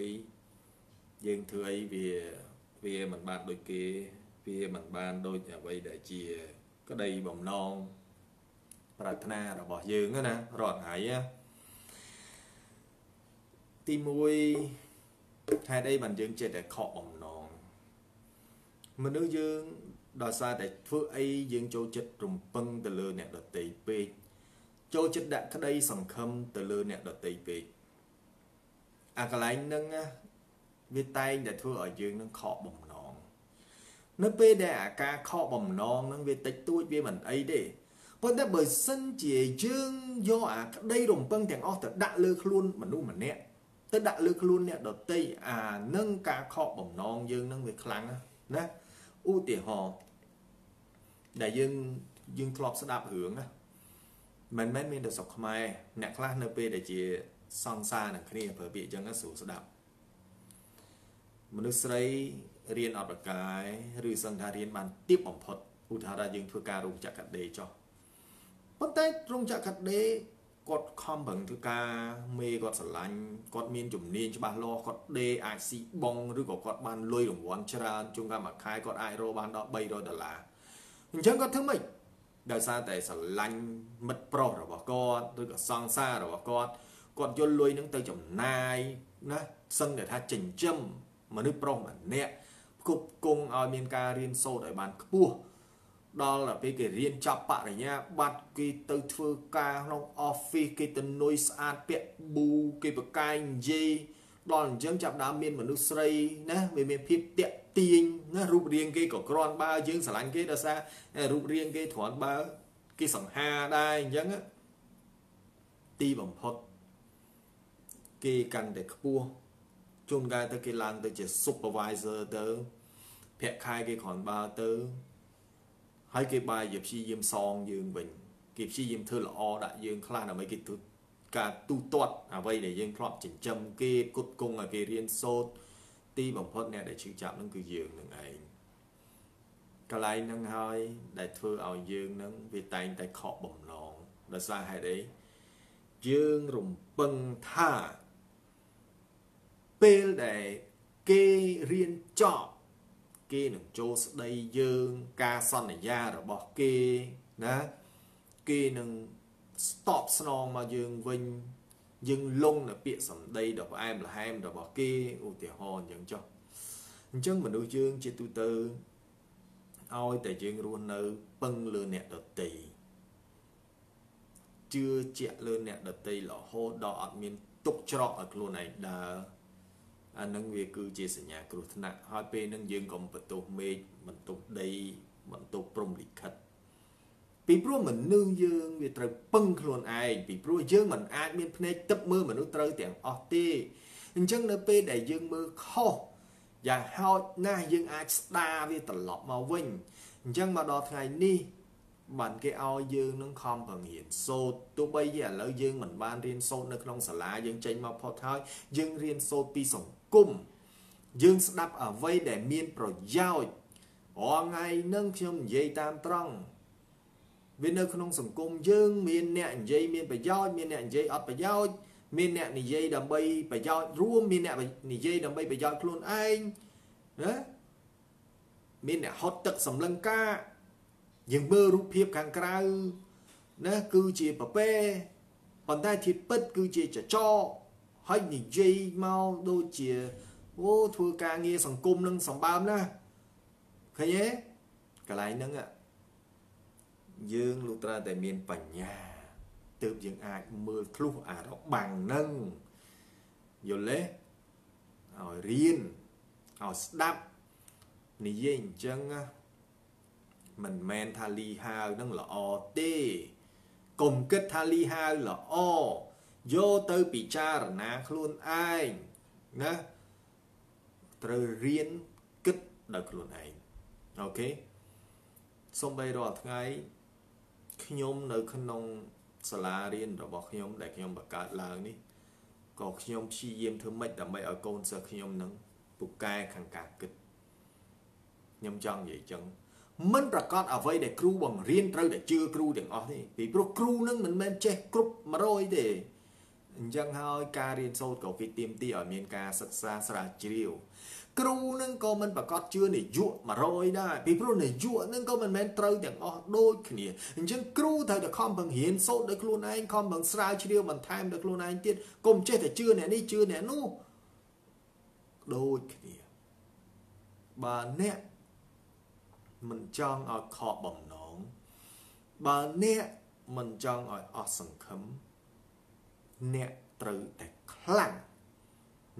ấy dân thưa ấy về về mình bàn đôi kia về mình bàn đôi nhà vậy để chia có đây bồng non Pratna là bỏ dương đó nè rồi hãy tim môi hai đây mình dương chơi để khọ bồng non mình nữ dương đòi xa để phước ấy dương châu chết rùng phân từ lừa nè đợt tỷ pê châu chết đã có đây sòng khâm từ lừa nè đợt tỷ pê à cái lạnh nâng vì tay để thưa ở dương nâng khọ bồng non nó pê đẻ ca khọ bồng non nâng về tách tôi với mình ấy để vấn đề bởi sân chỉ dương do đây rùng phân thằng o thật đã lừa luôn mà nu mà nè tới đã lừa luôn nè đợt tây à nâng ca khọ bồng non dương nâng về khăn nè ưu tiền họ đại dương club sẽ đáp hưởng á mình được sọc mai nè class np để chỉ song xa nè kia phải bị chân các số sẽ đáp mình được xây riêng ở bậc cái rồi sang thà riêng bàn tiếp ổn thuật ưu thà ra dương thưa ca rung chặt cật đề cho bất tết rung chặt cật đề cột com bằng thưa ca mê cột sờ lạnh cột miên chủng niên cho bạn lo cột đề ai xị bong rồi có cột ban lôi đồng quan chả chung ra mà khai cột ai rồi ban đó bay rồi đó là mình chẳng có thứ mình đời xa tại sờ lạnh mật pro rồi bỏ con tôi có sang xa rồi bỏ con còn cho lôi những tay chồng nai nó sân để tha chỉnh châm mà nước pro mà nè cục cung ở miền ca riêng sâu để bàn cua đó là cái riêng chọc bạn này nha bạn cái từ thưa ca long office cái từ nối an tiện bù cái bậc canh gì đó là những chọc đá miên mà nước sấy nè về miền phía tiện tiền nè rụp riêng cái của con ba dương sản anh cái đó xa rụp riêng cái thoáng ba cái sòng ha đây những á ti bẩm phật cái cần để cua chung ra tới cái làng tới chỉ supervisor tới phe khai cái khoản ba tới hai cái bài dịp si dìm son dương bình kịp si dìm thưa là o đại dương khá là mấy cái thứ cả tu tuột à vậy để dương club chỉnh châm kia cốt cung ở kia riêng sốt ti bằng phốt nè để chịu chạm nâng cứ dương nâng ảnh cái lại nâng hơi đại thưa ao dương nâng vì tay tay khọ bồng lòn là xa hai đấy dương rùng bưng tha pê để kê riêng chọn kia nâng chốt đây dương ca son này da rồi bỏ kia nè kia nâng stop snow mà dương vinh dương lung là bịa sầm đây đọc em là em rồi bỏ kia ưu tiểu hòn dẫn cho chân mình đối dương chỉ tu tư ôi tại dương luôn nữ bưng lươn nẹt đợt tì chưa chẹt lươn nẹt đợt tì là hô đọt miền tục trọ ở luôn này đã anh nâng việc cư chia sẻ nhà cửu thân nặng hai bên nâng dương còn vật tục mê mình tục đây mình tục prong lịch khật vì pro mình nương dương vì trời bưng luôn ai vì pro dương mình ai miền phía tấp mưa mình nút trời tiếng ọt tê nhưng chân nơ pê đại dương mưa khô và hoi na dương ai ta vì tận lọt màu vinh chân mà đọt ngày ni bạn cái ao dương nâng khom bằng hiện sâu tôi bây giờ lỡ dương mình ban riêng sâu nâng không xả lá dương chênh màu phọt thôi dương riêng sâu pi sống cung dương sẽ đập ở vây để miên pro giao ở ngày nâng châm dây tam trong vì nâng không sống cung dương miên nẹ dây miên phải giao miên nẹ dây ọt phải giao miên nẹ này dây đầm bay phải giao rùa miên nẹ này dây đầm bay phải giao luôn anh đó miên nẹ hot tật sầm lăng ca dương mơ rút phiếp càng cao nè cứ chia bà bê còn ta thì bất cứ chia trả cho hay nhìn dây mau đôi chia ô thua ca nghe sòng cung nâng sòng bám nè thấy nhé cái này nâng ạ dương lúc ra tại miền bản nhà tự dương ai mưa lúc à đó bằng nâng vô lễ hỏi riêng hỏi đáp này dây chân á mình men tha li hao nâng là o tê cùng kết tha li hao là o vô tới bị cha ná luôn ai nè trời riêng kết đợt luôn ai ok xong bây rồi ngay khi nhóm nơi khăn nông xà la riêng rồi bỏ nhóm để nhóm bạc cả làng đi còn khi nhóm chi yếm thứ mấy tầm mấy ở con sợ khi nhóm nâng bục cai khẳng cả kịch nhóm chân vậy chân mình ra con ở vây để cru bằng riêng trâu để chưa cru để ngó thì vì pro cru nâng mình men che cúp mà rồi để ยังเฮาการเรียนโซ่กับวิธีตีอ่อนเมียนกาศึกษาสระจิวครูนึงก็มันประกอบชื่อในยุคมาโรยได้พี่ครูในยุคนึงก็มันแม่นเตยอย่างออกโดยขี้เนี่ยฉันครูเธอจะคอมบังเห็นโซ่ได้ครูนายคอมบังสระจิวมันไทม์ได้ครูนายเตี้ยกลมเชื่อแต่ชื่อเนี่ยนี่ชื่อเนี่ยนู้โดยขี้เนี่ยบาเนี่ยมันจ้องเอาขอบบ่มน้องบาเนี่ยมันจ้องเอาออกสังคมเนี่ยเตยแต่คลั่ง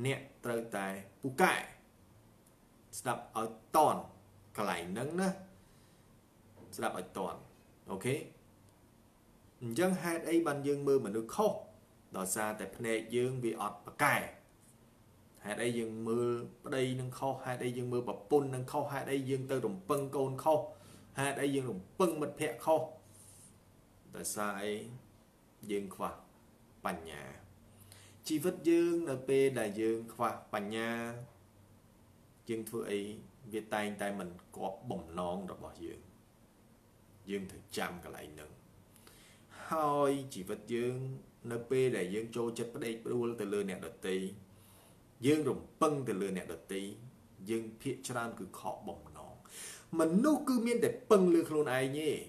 เนี่ยเตยแต่ผู้ไก่สลับเอาตอนกลายนั่งนะสลับเอาตอนโอเคยังให้ไอ้บันยังมือมันดูข้อต่อซาแต่พเนยยังวีออดปะไก่ให้ไอ้ยังมือได้นั่งข้อให้ไอ้ยังมือแบบปุ่นนั่งข้อให้ไอ้ยังเตยดมปังโกนข้อให้ไอ้ยังดมปังมัดเพะข้อต่อซาไอ้ยังขวาปัญญาชีวิตยังในเปได้ยังขวาปัญญาdương thưa ấy về tay tay mình có bồng non rồi bỏ dương dương thực chăm cả lại nâng hoi chỉ vật dương nấp để dương trôi chết bắt đây đua từ lừa nẹt đợt tì dương rồng bưng từ lừa nẹt đợt tì dương phía trăn cứ khó bồng non mình nô cứ miên để bưng lừa khôn ai nhỉ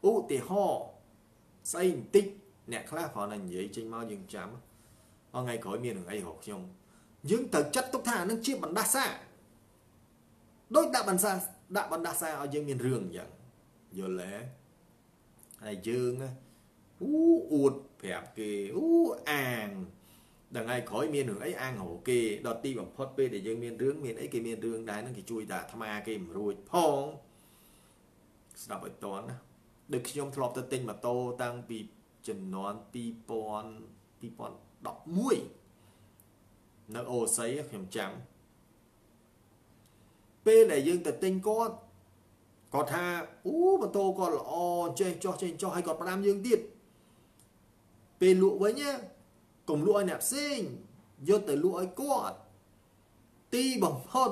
u thì ho say tích nẹt khác họ là vậy trên mau dương chăm ở ngay khỏi miên ở ngay học xong dương thực chất tốt thà nâng chia bằng đa xa đôi đã bằng đa xa ở dương miền rường dần giờ lẽ ai dương uột phẹp kì an đằng ai khỏi miền rường ấy an hổ kì đọt ti bằng phật bê để dương miền rường miền ấy kì miền rường đá nâng kì chui đà tham à kì mà rồi phong đọc ở toán được nhom thọp tơ tinh mà tô tăng bị chân nón pi pon đọc muôi nó ô sấy không chạm p này dương tự tin có tha mà tô còn là o cho hay còn làm dương tiệt p lụa với nhá cùng lụa nẹp sinh vô từ lụa quạt ti bằng hơn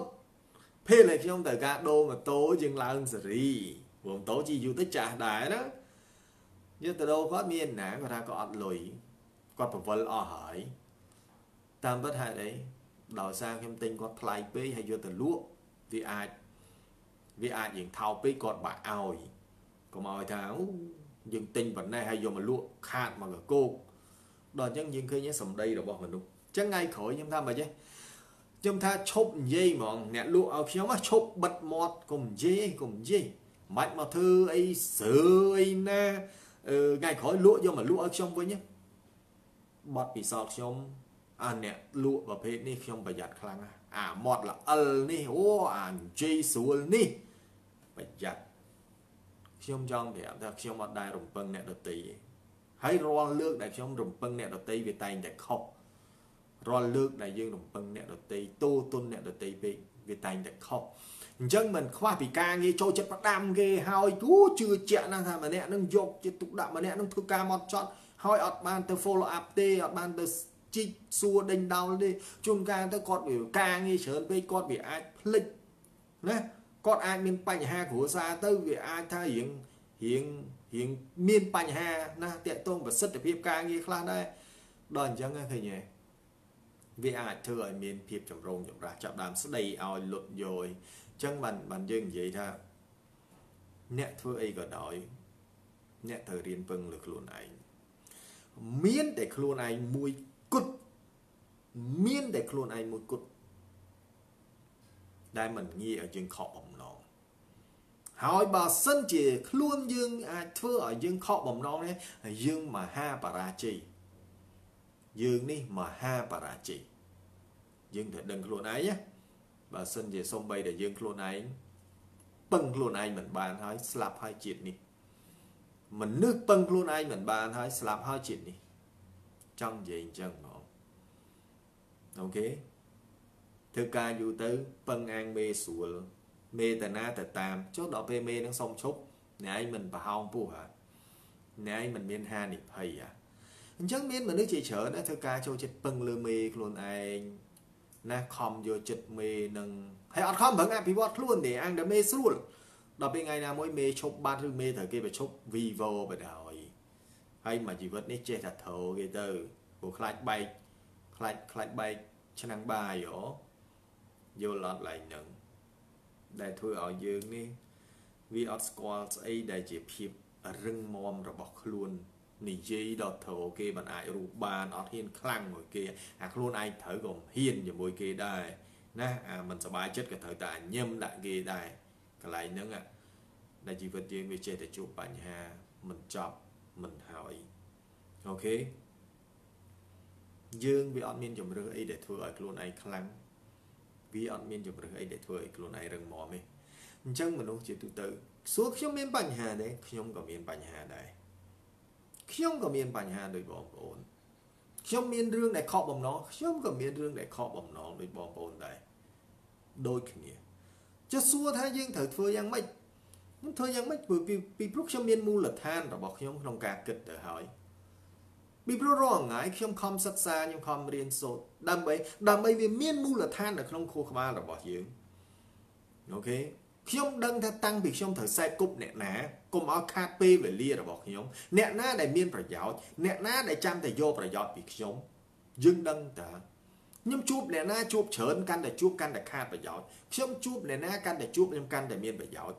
p này trong từ gạt đô mà tối dương là ơn gì vùng tối chỉ dù tới trả đại đó vô từ đâu có miền nản và ta có lùi qua phần vân o hỏiตามปัญหาได้ดาวซางเข้มติงก็พลายไปให้โยตลุวิอาจอย่างเท้าไปกอดบ่าเอาก็มาเอาทางยังติงแบบนี้ให้โยมาลุขาดมากับโก้ดอนยังเคยเนี้ยสมได้หรอบอกมันดูจังไงขอยยังทำไปเจ๊ยังท่าชกเย่หมองเนี่ยลุเอาเขียวมาชกบัดหมดกลมเย่มัดมาเธอไอ้เสือไอ้น่าไงขอยลุโยมาลุเอาเขียวไปเนี้ยบัดปีศาจเขียวอันเนี่ยลุประเภทนี้ช่องประหยัดครั้งหมดละเออนี่โอ้เจสูนี่ประหยัดช่องจังแบบถ้าช่องมาได้รวมปังเนี่ยดนตรีให้รอเลือกได้ช่องรวมปังเนี่ยดนตรีไปแต่งแต่เขารอเลือกได้ยื่นรวมปังเนี่ยดนตรีโตตุนเนี่ยดนตรีไปแต่งแต่เขาจังมันคว้าปีกางี้โจจะประดามเกย์หอยกู้จืดเจาะนั่นทำมาเนี่ยนั่งยกจะตุกดำมาเนี่ยนั่งทุกการมอดช็อตหอยอดบานเตอร์โฟลอัพเตออดบานเตอร์xua đinh đau đi chung ca tới con biểu ca nghe sớm với con bị ai lịch nè con ai miền Pành ha của xa tới vì ai thay hiện miền Pành ha na tiện tôn và sất để phim ca nghe khá đây đòn chẳng nghe thầy nhỉ vì ai thừa miền phim trầm rồng trầm ra chạm đàm sất đầy ao lột rồi chẳng bàn dương vậy tha nẹt thưa ai gọi nói nẹt thời điền vâng lực luôn này miến để luôn này mùiกุดมีนแต่โคลนไอมุดกุดได้เหมือนงี้เอาจึงขอบบ่มน้องหอยบาสันเจโคลนยึงอาเทือเอายึงขอบบ่มน้องเนี่ยยึงมาห้าปราจียึงนี่มาห้าปราจียึงแต่เดินโคลนไอเนี่ยบาสันเจส่งไปแต่ยึงโคลนไอปังโคลนไอเหมือนบานหอยสลับหอยจิตนี่มันนึกปังโคลนไอเหมือนบานหอยสลับหอยจิตนี่จังเย็นจังหมองโอเคเธอกาอยู่ตื้อปังอังเมสัวเมตนาแต่ตามชดดอกเปเมนั่งส่งชกไหนมันปะฮองผู้หาไหนมันเมียนฮานิพยาจังเมียนมันนึกเฉยเฉยนะเธอกาโจจิตปังเลือเมกลวนไอนะคอมโยจิตเมนังให้อดคอมเพิ่งอ่ะพี่บอสล้วนเดี๋ยวอังเดเมสัวดอกเป็นไงนะมวยเมชกบ้านหรือเมเธอเกย์ไปชกวีโวไปดาวให้มาชีวิตนี้เจตเถอเกย์เตอร์โอ củaคลายใบชั้นอันใบโอ้โยนลอดไหลหนึ่งได้ทวีเอาเยอะนี่วิออสควอตไอได้จีบพิบรึงมอมระบอกขลุ่นนี่ยีดอดเถอะเกี่ยมันไอรูปบานออดเฮียนคลั่งมวยเกี่ยขลุ่นไอเถอะกลมเฮียนอย่างมวยเกี่ยได้นะมันสบายเจ็ดกับเถอะแต่เยี่ยมได้เกี่ยได้ก็ไหลหนึ่งอ่ะได้จีบเยี่ยมไปเจอแต่จูบปัญหามันจับมันหายโอเคยื่นวิออดมินจมเรือไอเด็ดเถอะขลุ่นไอคลั่งวิออดมินจมเรือไอเด็ดเถอะขลุ่นไอรึงมอมจังมันรู้จิตตื่นส่วนขยมเป็นปัญหาได้ขยมก็มีปัญหาได้ขยมก็มีปัญหาโดยบอมปนขยมมีเรื่องไหนข้อบอมน้องขยมก็มีเรื่องไหนข้อบอมน้องโดยบอมปนได้โดยขี้เนี่ยจะส่วนถ้ายังเธอเธอยังไม่เปิดปีพลุขยมมีมูลท่านเราบอกขยมต้องการเกิดเธอหายปีพลุร้องไงขยมคำศักดิ์สิทธิ์ยังคำเรียนสดดำไปมีมูลท่านเราต้องโคขมาเราบอกยืมโอเคขยมดังถ้าตั้งผิดขยมเถิดใส่กุบเนะนะกุมเอาคาเป้ไปเลียเราบอกขยมเนะนะได้เมียนประหยัดเนะนะได้จำแต่โยประหยัดผิดขยมยึงดังแต่ยิ่งจูบเนะนะจูบเฉินกันแต่จูบกันแต่คาประหยัดขยมจูบเนะนะกันแต่จูบยิ่งกันแต่เมียนประหยัด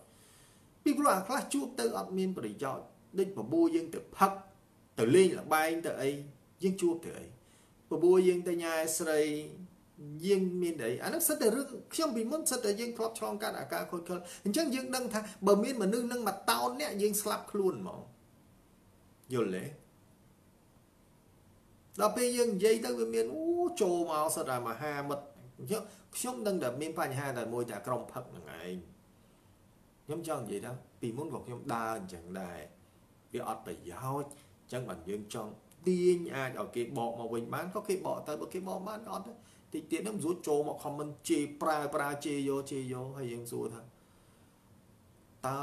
ปีกลัวคลาจูบเตออัดเมียนประหยัดได้ปะบูยิ่งแต่พักแต่เลี้ยงละใบแต่ไอยิ่งจูบแต่ไอปะบูยิ่งแต่ยายใส่ยิ่งมีไหนอันนั้นสัตว์แต่เรื่องเชื่อมพิมพ์สัตว์แต่ยิ่งครอบครองการอากาศคนคนเช่นยิ่งดังท่าบะมีนมันนึ่งนั่งมาเตาเนี่ยยิ่งสลับคลุนหมองยุ่นเลยเราไปยิ่งใหญ่ตั้งบะมีนโอ้โจมาเอาสัตว์มาหาหมดเยอะเชื่อมดังแต่มีปัญหาแต่มวยแต่กรมพักยังไงย้ำจ้องอย่างนั้นพิมพ์บอกย้ำด่าจังได้ไปอดไปยาวจังมันยิ่งจ้องตีนอาจเอาเก็บบ่อมาวิ่งบ้านก็เก็บบ่อแต่เก็บบ่อบ้านอดติดเตียนน้ำรูดโจมอคอมมันเจปลาเจโยให้ยังสู้ท่าตา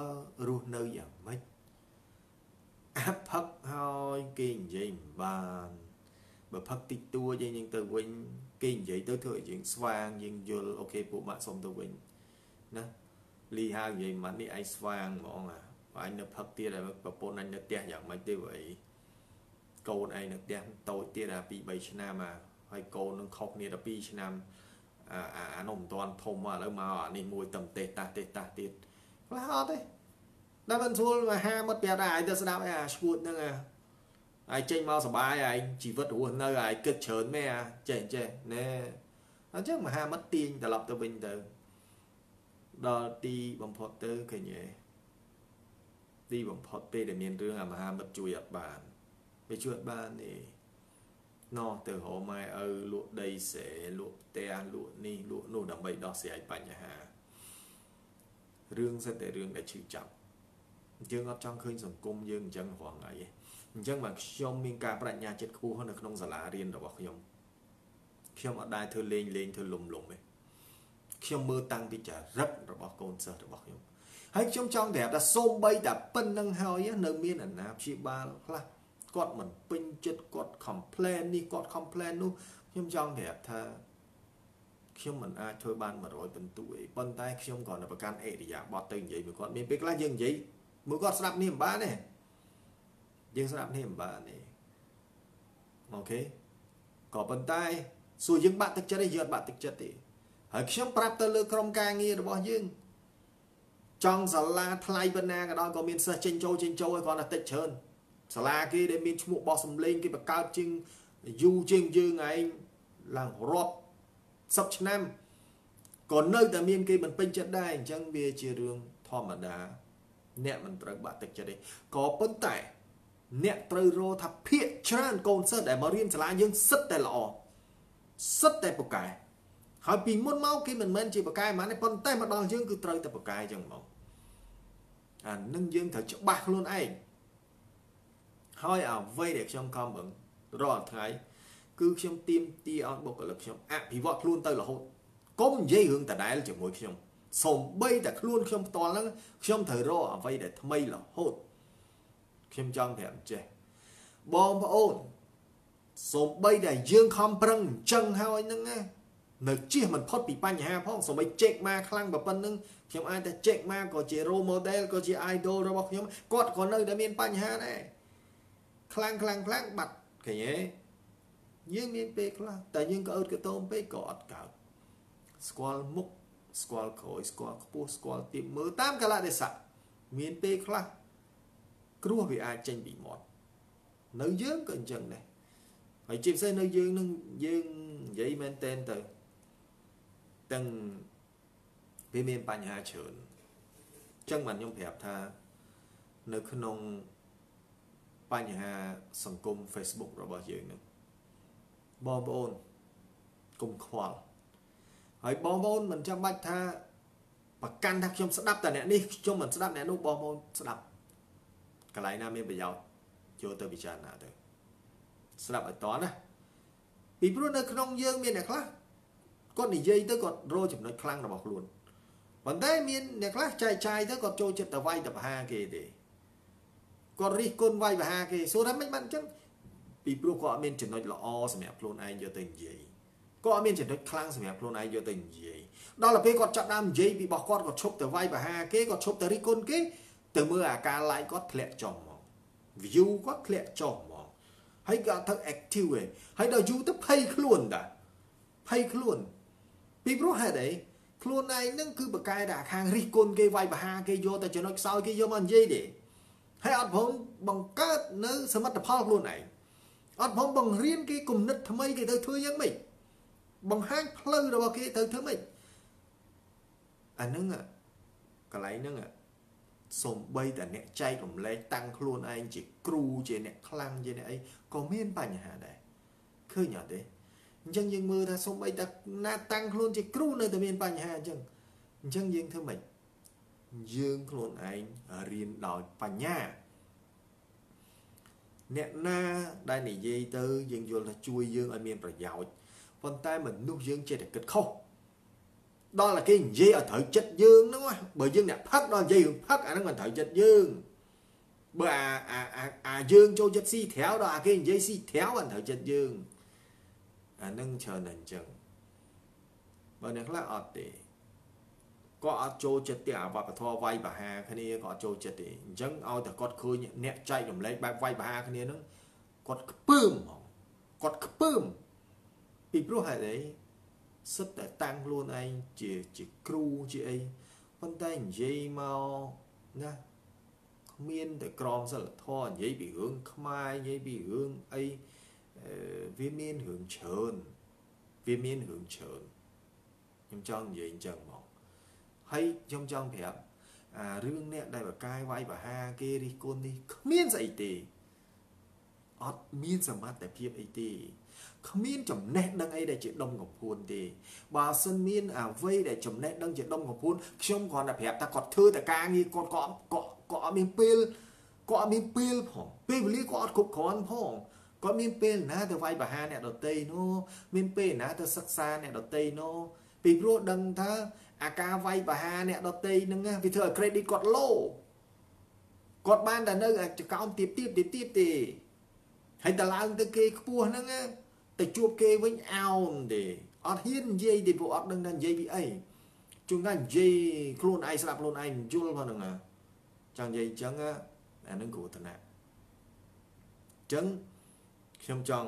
รู้เนยอย่างไม่อัพพักหอยกินยิ่งบานแบบพักติดตัวยิ่งตัววิ่งกินยิ่งตัวเถื่อนยิ่งสว่างยิ่งยืนโอเคปุ๊บมาสมตัววิ่งนะลีฮายิ่งมันนี่ไอ้สว่างมองอ่ะไอ้เนื้อพักเตี้ยอะไรแบบปนไอ้เนื้อเตี้ยอย่างไม่ได้ไว้โกนไอ้เนื้อเตี้ยโตเตี้ยอะไรปีใบชนะมาไอ้โกนขอกเนี่ยปีชนะนมตอนพมว่าแล้วมาอ่ะนี่มวยต่ำเตะติดแล้วฮอตเลยได้บรรทุนมาห้ามัดเปียได้เดือดสนามไอ้สกุลนั่งอ่ะไอ้เจงมาสบายไอ้ชีวิตหัวเนยไอ้เกิดเฉินแม่เจงเนี่ยนั่นเจ้ามาห้ามัดตีนแต่หลับตัวเป็นเดิมดอตีบอมพอตเตอร์เคยเงี้ยตีบอมพอตเตอร์เดี๋ยวมีเรื่องมาห้ามัดจุยอัดบานไปจุยอัดบานนี่นอเตอโหไม่ลวกได้เสลวกเตะลวกนี่ลวกนู่นดังใบดอกเสียปัญญาเรื่องเสแต่เรื่องได้ชื่อจับยื่นอัดจังเคยสังคมยื่นจังห่วงไงจังแบบชมมีการปรัชญาเจ็ดคู่เขาในขนมสลาเรียนดอกว่าชมอัดได้เธอเลงเธอลมเลยชมมือตั้งพิจารรับดอกว่าโกนเสือดอกว่าชมให้ชมจังแดดแต่ส้มใบแต่เป็นนังเฮาเยอะเนื้อเมียนนะชีบาคลากอดเหมือนปิงจิตกอดคอมเพลนนี่กอดคอมเพลนนู้ขยมจองแถบเธอขยมเหมือนอาช่วยบ้านมาโรยเป็นตุยปนใต้ขยมก่อนในประการเอริยาบอดตึงใหญ่มือกอดมีเป๊กล่ายังใหญ่มือกอดสลับนี่บ้านเนี่ยยังสลับนี่บ้านเนี่ยโอเคก่อปนใต้ส่วนยังบ้านตึกจะได้เยอะบ้านตึกจะตีหากขยมปรับตัวเลือกโครงการงี้หรือบ่ยังจองสลาทลายบรรณาก็ได้ก็มีเสจเจนโจไอ้ก่อนนะติดเชิญสลากีได้มีชุมบอสมเลงกีประกาศจึงยูจึงยืงไงหลังรอบสับชนะก่อนเนยแต่เมียนกีมันเป็นจะได้จังเบียเชียเรื่องธรรมดาเนี่ยมันตระบาดติดจะได้ก่อป้นแต่เนี่ยตระโรทับเพียชนะก่อนเสดแต่มาเรียนสลายังสัดแต่หล่อสัดแต่ปกไก่หายปีม้วนเมากีมันเหมือนจีปกไก่มาในป้นแต่มาดองยังคือตระแต่ปกไก่จังหม่องนั่งยังเถอะจะบากluônไอ้ห้อยเอาไว้เด็กช่างคอมเหมือนรอดไงคือช่างทีมตีเอาบอกกับช่างอ่ะพี่ว่าคลุนเตอร์ละหดก้มยัยhướngแต่ได้แล้วจะมวยช่างสมใบแต่คลุนช่างตอนนั้นช่างเธอรอเอาไว้แต่ทำไมละหดช่างจังแถมเจบอมพะโอนสมใบแต่ยื่นคอมปรังจังห้อยนั่งไงเนื้อเชี่ยมันพอดปีปัญหาพ่อสมัยเจ๊กมาคลั่งแบบปั้นนึงช่างไอแต่เจ๊กมาก็เจโรโมเดลก็เจไอดอลเราบอกช่างกอดก่อนเลยแต่มีปัญหาแน่คลังบัดแค่เนี้ย ยังมีเปกละแต่ยังก็เอิดกระโตมไปกอดกาสควอลมุกสควอลโขยสควอลปูสควอลติมมือตามกันละเดสักมีเปกละกลัววิอาจจังบีหมดเนื้อเยื่อกันจังเลยไอ้จีบเส้นเนื้อเยื่อนั่งยื่นใหญ่แมนเตนเตอร์ตั้งเป็นเมียนปัญหาเฉินจังมันยงแผลท่าเนื้อขนมปัญหาสังคม Facebook เราบอกเยอะนะบอมบอลกลุ่มขวานไอ้บอมบอลมันจะไม่ท่าประกันทักชมสนับแต่เนี่ยนี่ชมเหมือนสนับเนี่ยนุบอมบอลสนับกลายหน้าไม่ไปยาวโยเตอร์บิจานาเตอร์สลับไอตอนนะปีพรุ่งนี้ขนมเยื่อเมียนเนี่ยคลาก็หนีเยื่อเตอร์กอดโรจมน้อยคลั่งเราบอกล้วนวันได้เมียนเนี่ยคลาชายเตอร์กอดโจเจตตะไวตะฮาเกเดก็รีกนไวตะฮาเกส่วนนั้นไม่มันจังปีพรุ่งก็เมียนจนน้อยละออสมัยพลนายโยเตอร์เย่ก็เมียนจนน้อยคลั่งสมัยพลนายโยเตอร์เย่ดอลลาร์เปกอดจับน้ำเย่ปีบอกกอดกอดชกตะไวตะฮาเกกอดชกตะรีกนเกแต่เมื่ออาการไล่ก็แผลจอมมองวิวก็แผลจอมมองให้การทั้งแอคทีฟเลยให้เราอยู่ทั้งไพ่คลุ่นด่ะไพ่คลุ่นปีบรูหะไหนคลุ่นในนั่นคือปากกาด่าคางริกลเกวัยบะฮาเกโยแต่จะน้อยสาวเกโยมันเย่เดให้อัดผมบังเกิดเนื้อสมัติภาพคลุ่นไหนอัดผมบังเรียนเกกลุ่มนิดทำไมเกเธอเธอยังไม่บังห้างเพลินเราบอกเกเธอเธอไม่อันนั้นอ่ะกระไรนั่นอ่ะสมใบแต่เนี่ยใจผมเลยตั้งครัวไอ้จีครูเจเนี่ยคลังเจเนี่ยไอ้ก็ไม่เป็นปัญหาได้เคยหยาดเลยยังยังมือถ้าสมใบแต่หน้าตั้งครัวจีครูเนี่ยแต่เป็นปัญหาจังยังยังเท่าไหร่ยังครัวไอ้เรียนดอยปัญญาเนี่ยหน้าได้หนีเยเตอยังโยนละช่วยยังไอ้เมียนประหยัดวันใต้เหมือนนุ่งยังเจเนี่ยเกิดเข้าđó là cái dây ở thợ chết dương đúng không? Bởi dương này phát đó dây phát ở nó thợ chết dương, bởi dương cho chết si théo đó cái dây si théo anh thợ chết dương, nâng chờ nền chừng, bởi này là ở để có cho chết để và thò vai bà hà cái này có cho chết để dấn ao thì có khơi nẹt chạy đồng lấy vai bà hà cái này nó có bơm, bị bưu hại đấy sức để tăng luôn anh chỉ kêu chị ấy vấn đề gì mau nè miên để còn rất là thò dễ bị hướng mai dễ bị hướng ấy vì miên hướng trơn vì miên hướng trơn trong trang gì chẳng mỏng hay trong trang đẹp riêng nè đây là cai vai và ha kia đi con đi miên dậy tì ót miên giờ mát để phim ấy tìขมิ้นจมแนดดังไอ้ได้เจ็ดดมกับพูนดีบาสันมิ้นเว้ยได้จมแนดดังเจ็ดดมกับพูนช่วงก่อนแบบแผลแต่กอดเธอแต่กางงี้กอดเกาะมีเปลเกาะมีเปลผ่องเปลบุรีกอดขบขอนผ่องก็มีเปลนะแต่ไว้แบบฮาเนี่ยดอกเตยโนมีเปลนะแต่สักซาเนี่ยดอกเตยโนปีโรดังเธออาการไว้แบบฮาเนี่ยดอกเตยนั่งไงไปเธอเครดิตกอดโลกอดบ้านแต่เนื้อจะก้าวตีบตีให้แต่ละอันตะเกียกปูนั่งไงแต่จูบเกย์วิ่งเอาดิอดเฮียนเย่ดิบอดดังนั้นเย่บีไอจุงนั้นเย่โคลนไอสลับโคลนไอจุลพอหนึ่งอ่ะจังเย่จังอ่ะอันนั้นกูถนัดจังเชื่อมจัง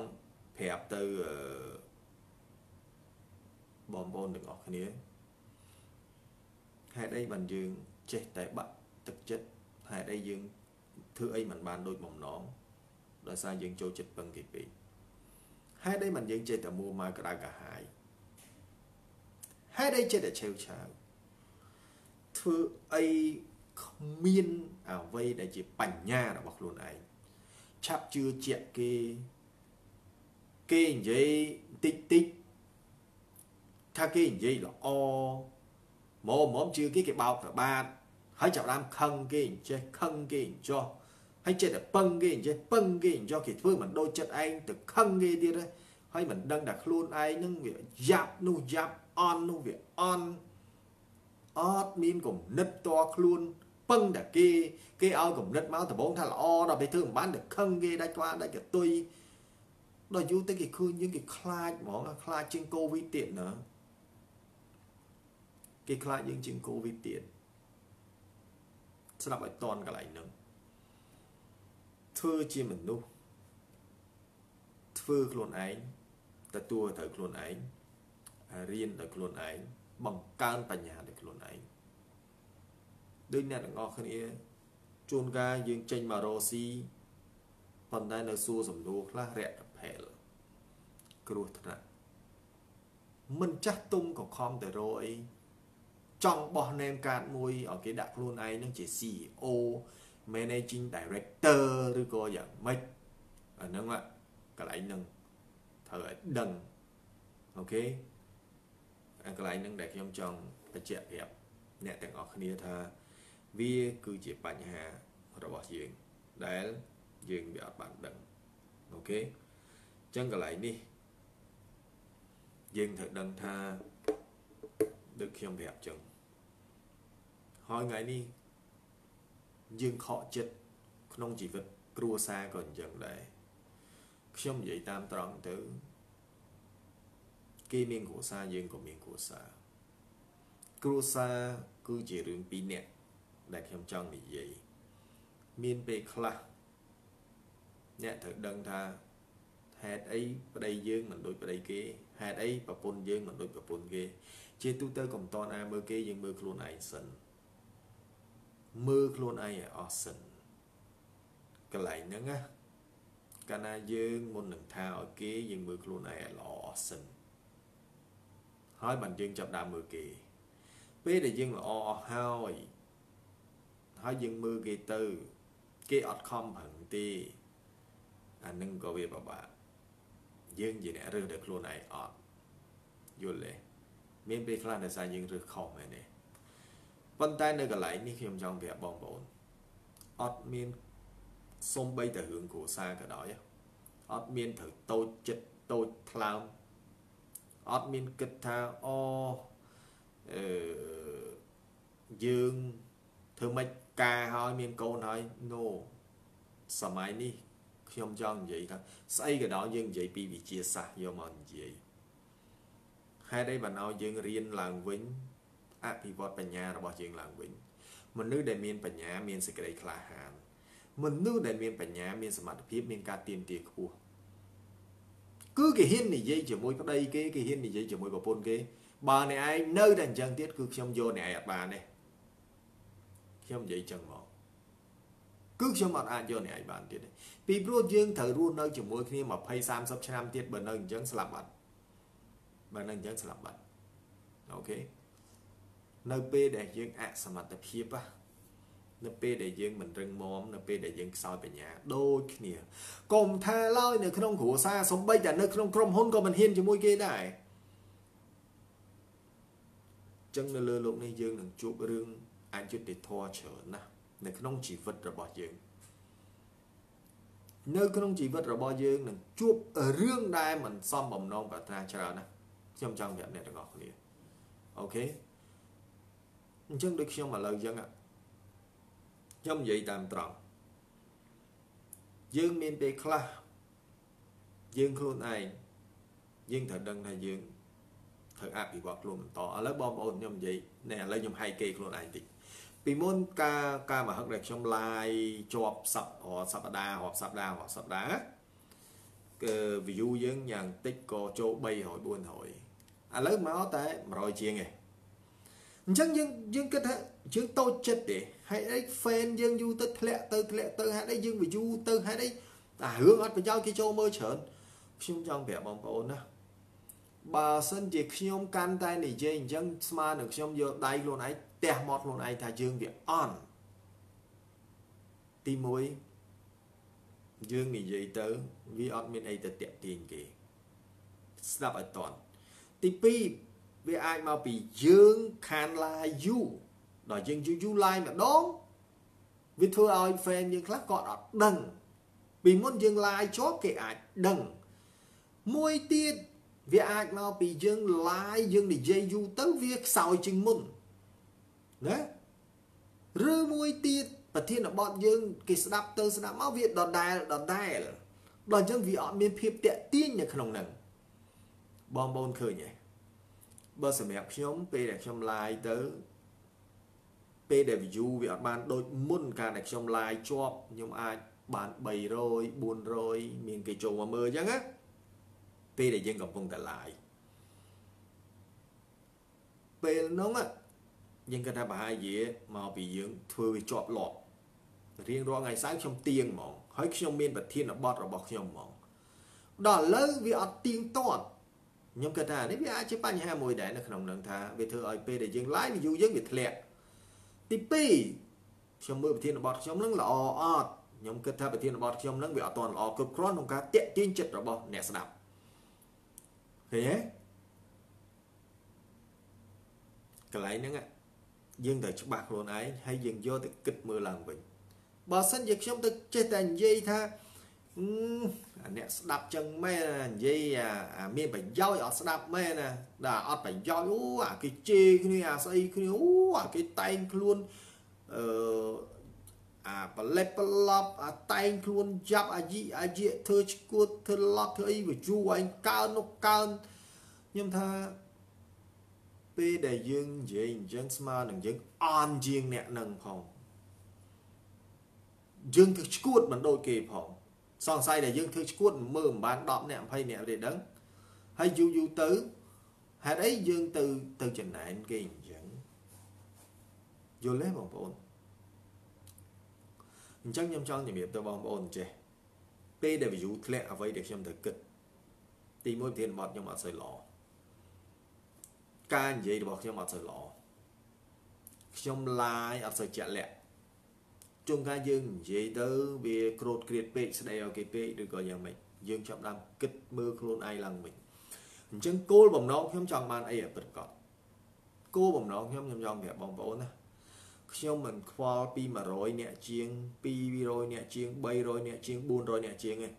แผลตัวบอมบอลหนึ่งออกนี้ให้ได้บันยืนเจ็ดแต่บัดตึกเจ็ดให้ได้ยืนเธอไอมันบานโดยบ่มน้องโดยสายยืนโจจิตบังกีปีให้ได้มันยังเจแต่มัวมากระกระหายให้ได้เจแต่เชี่ยวชาญเธอไอ้ขมิ้นไว้ได้จีปัญญาเราบอกลุนไอ้ชับจือเจี๊ยเกเกย์ยัยติ๊กถ้าเกย์ยัยละอหมอจือเกย์บ่าวแต่บ้านให้จับรำคังเกย์เจคังเกย์จ้อให้เจแต่ปังเกย์เจปังเกย์จ้อเกย์เพื่อมันโดนเจไอ้ตึกkhăng ghê đi đấy, hay mình đang đặt luôn ai những việc giáp on những việc on, admin cũng nứt to luôn, bưng đặt kia ao cũng nứt máu từ bốn thằng là o rồi bị thương bán được khăng ghê đây qua đây cái tôi, nó vô tới cái khơi những cái khai mỏ khai trên covid tiền nữa, cái khai những trên covid tiền, sẽ là phải toàn cả lại nữa, thưa chị mình luôn phương luôn ấy แต่ตัวแต่โคลนไอเรียนแต่โคลนไอบังการปัญญาแต่โคลนไอด้วยนั่นงอขึ้นเองจนกายยืนเจนมาโรซีปันได้ในสู้สมดูคลาเรตแผ่กลัวถนัดมันจัดตุ้มของคอมแต่โรยจังบอเนมการมวยเอาเกดะโคลนไอนั่งเจซีโอManaging Director หรือก็อย่างไม่อันนั้นละกลายนึงเธอดังโอเคกลายนึงแต่ยังจองประเจี๊ยบเนี่ยแต่งออกนี้เธอวิคือจีบปัญหาเราบอกยืนได้ยืนแบบบันดังโอเคจังกลายนี่ยืนเธอดังเธอดึกยังแบบจังหอยไงนี่ยืนเคาะจิตนองชีวิตครัวซาก่อนอย่างไรเชื่อมใหญ่ตามตรองเต๋อกีเมียงหัวซายืนกับเมียงหัวซาครัวซาคือจีเรื่องปีเนี่ยได้เขียนจังนี่ใหญ่เมียนไปคลาเนี่ยเถิดดังท่าแฮดไอ้ประเดี๋ยวยืนเหมือนโดยประเดี๋ยวเกย์แฮดไอ้ปะปนยืนเหมือนโดยปะปนเกย์เชื่อตู้เต๋อของตอนอาเมอเกย์ยืนเมอครัวไหนสันมือโคลนไอ้ออสันกระไหลนั่งอ่ะการนาเยื่อมนหนึ่งเท้าเก๋ยิงมือโคลนไอ้ออสันหายบันยิงจับดามมือเก๋เป้ได้ยิงออหายหายยิงมือเก๋เตอร์เก๋อดคอมผังตีอันนึงก็เว็บแบบว่ายิงยี่เนี่ยเรื่องเด็กโคลนไอ้อดยุ่นเลยเมื่อไปคลาดในสายยิงเรื่องคอมเนี่ยปัญไตในกระไหลนี่เขียนจองแบบบองบอลออดเมียนส้มใบแต่หึงโขซากระดอยออดเมียนถือโตจิตโตพลามออดเมียนกึศทาอยืงเธอไม่กาหอยเมียนโกนหอยโนสมัยนี้เขียนจองอย่างนั้นใส่กระดอยยืงอย่างปีวิเชียสะยอมอันอย่างให้ได้บรรเอายืงเรียนหลังวิ่งอภิวัตปัญญาเราบอกเชียงหลังวิ่งมันนึกได้เมียนปัญญาเมียนสกิลคลาหานมันนึกได้เมียนปัญญาเมียนสมรรถพิบเมียนการเตรียมเตียกูคือเห็นนี่ยัยจะมวยก็ได้เกเห็นนี่ยัยจะมวยแบบปนเกบาเนี่ยไอ้เนื้อดันจังเทียดคือเชื่อมโยนเนี่ยบาเนี่ยเชื่อมยัยจังหมอคือเชื่อมอัดอัดโยนเนี่ยบานเทียดปีบรูดยื่นเถอรูดเนื้อจะมวยนี่มาไพ่สามสับชามเทียดบันเนื้อจังสลับบันบันเนื้อจังสลับบันโอเคในเป้ได้ยื่นแอสมัตเพียบะในเป้ได้ยื่นเหมือนเริงมอมในเป้ได้ยื่นซอยไปเนี้ยโดยเนี่ยกลมแท้เล่าเนี่ยขนมหัวซาสมใบแต่เนื้อขนมกลมหุ่นก็มันเห็นจะมวยเกได้จังในเรือลงในยื่นหนึ่งจุดเรื่องอายุติดทอเฉินนะในขนมจีวัดระบอยื่นเนื้อขนมจีวัดระบอยื่นหนึ่งจุดเรื่องได้เหมือนซ่อมบ่มน้องแบบนาชรานะเชื่อมจังแบบเนี่ยต่างกันเลยโอเคจังได้เขียนมาเลยจังอ่ะย่อมใหญ่ตามตรองยืงเมียนไปคลายืงโคลนไอยืงเถิดดังไทยยืงเถิดอาบีบอกรวมต่อแล้วบอมโอนย่อมใหญ่เนี่ยแล้วย่อมไฮเกย์โคลนไอติปีมนกากามาฮักเด็กชมลายจอบสับหอบสับดาหอบสับดาหอบสับดาวิวยืงอย่างติ๊กโกโจใบหอยบุญหอยแล้วมาเอาแต่รอยเชียงไงยังยังก็เถอะยังโตเจ็ดดิให้ได้แฟนยังยูเตอร์เตอร์ให้ได้ยังไปยูเตอร์ให้ได้แต่เรื่องอัดไปเจ้ากิโจเมื่อเฉินชิมจังแบบบางคนนะบาสันจีชิมกันใจนี่เจนยังมาหนึ่งชิมเยอะได้โลนไอแต่หมดโลนไอถ้ายังแบบอ่อนตีมวยยังนี่เจนเตอร์วิอัดมินไอแต่เตะตีนกี่สลับอัดตอนตีปีเวไอมาปียืงคานลายยูดอยยืงยูลายแบบน้องวิเทอร์เอาแฟนยืงคลาสก่อนอัดดังปีมดยืงลายชอบเกะดังมวยเตี้ยเวไอมาปียืงลายยืงดิเจยูเตอร์เวียสาวจึงมุนนะหรือมวยเตี้ยประเทศน่ะบอดยืงกิสดับเตอร์สดับมาเวียดอดได้ดอยยืงวีออดมีเพียบเตะตี้อย่างขนมหนังบอมบอลเคยไงบอสแมกช่อมเปย์แดกช่อมลายเต๋อเปย์แดกยูวิอัดบานโดยมุ่นการแดกช่อมลายชอบยมไอบานใบโรยบุญโรยมีนกิจวัตรมือจังอ่ะ P yang kampung terlai. P nong ah yang kata bahaya mau bị dướng thưa bị chọp lọt. Riêng rõ ngày sáng trong tiền mỏng hãy trong miền bạch thiên là bọt là bọt trong mỏng. Đó là vì ở tiền toát. Nhưng kata này vì ai chế ban nhà mồi đẻ là không nặng thà về thưa ai P để dướng lái ví dụ dướng bị thẹn. Thì P trong miền bạch thiên là bọt trong lưng là o. Nhưng kata bạch thiên là bọt trong lưng bị ở toàn là o cực cross không cá tiện tin chật là bọt nè sập. Cái này nữa dân tại chút bạc luôn ấy hay dân do từ kịch mưa làm bệnh bà sân dịch xong từ chế thành dây tha nè đạp chân mê dây miền phải doi ở đạp mê nè đã ở phải doi cái chê cái này xây cái cái tay luôn bà lép bà lọp tay luôn dạp à gì thơ chút thơ lọp thơ ấy và chú anh cao nó cao nhưng ta bê đầy dương dễ dân mà nâng dân on riêng nẹ nâng phòng dương thơ chút mà đôi kịp phòng xong sai đầy dương thơ chút mơ bán đọp nẹ hay nẹ để đấng hay dù dù tứ hả đấy dương từ trình nãy kì dân dù lấy một bốn chắc nhầm chọn thì miệng tôi bong ồn chè p để ví dụ lẽ ở vậy để xem thời kịch tìm mối tiền bọt nhưng mà sợi lọ can gì bọt nhưng mà sợi lọ trong lai ở sợi chẹt lẹ trong ca dương gì tới về cột kiệt p sẽ đây ở cái p được gọi nhà mình dương chậm làm kịch mưa luôn ai lần mình chân cô bồng nón nhóm chọn ban ai ở bật cọt cô bồng nón nhóm chọn đẹp bong ồn nè trong mình qua pi mà rồi nhẹ chiêng pi rồi nhẹ chiêng bay rồi nhẹ chiêng buồn rồi nhẹ chiêng này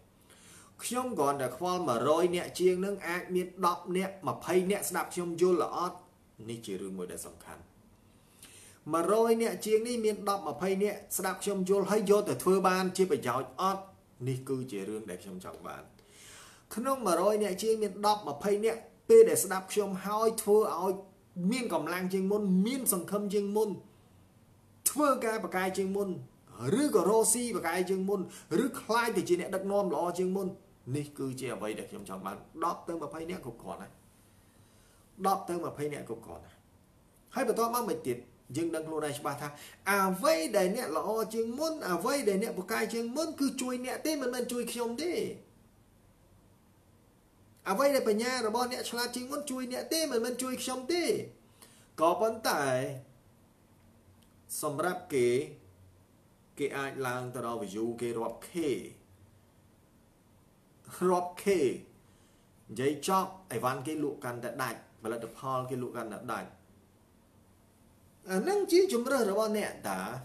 trong còn là qua mà rồi nhẹ chiêng nâng ai miệt đọc nhẹ mà pay nhẹ đạp trong vô lọt này chỉ riêng mới là sòng khăn mà rồi nhẹ chiêng đi miệt đọc mà pay nhẹ đạp trong vô hay vô từ thưa ban chỉ phải giáo ót này cứ chỉ riêng đẹp trong trọng bàn không mà rồi nhẹ chiêng miệt đọc mà pay nhẹ p để đạp trong hai thưa ao miên cầm lang chiêng môn miên sòng khâm chiêng môn vừa cái bậc ai chương môn, rứa của Rosie bậc ai chương môn, rứa Clyde thì chỉ nè đặt nom lo chương môn, nè cứ chỉ vậy để trong trọng bàn đọt tới mà phay nè cục cỏ này, đọt tới mà phay nè cục cỏ này, hay bữa to mang mày tiệt, dương đăng lô này ba tha, à vây đầy nè lo chương môn, à vây đầy nè bậc ai chương môn cứ chui nè tê mình chui khiom đi, à vây đầy bờ nhà rồi bọn nè chla chương môn chui nè tê mình chui khiom đi, có vấn tài xong ráp cái ai lang ta đâu ví dụ cái rock k giấy chọc ai văn cái lụa cành đã đạch và là tập hall cái lụa cành đã đạch năng chỉ chúng ta là bao nẹt đã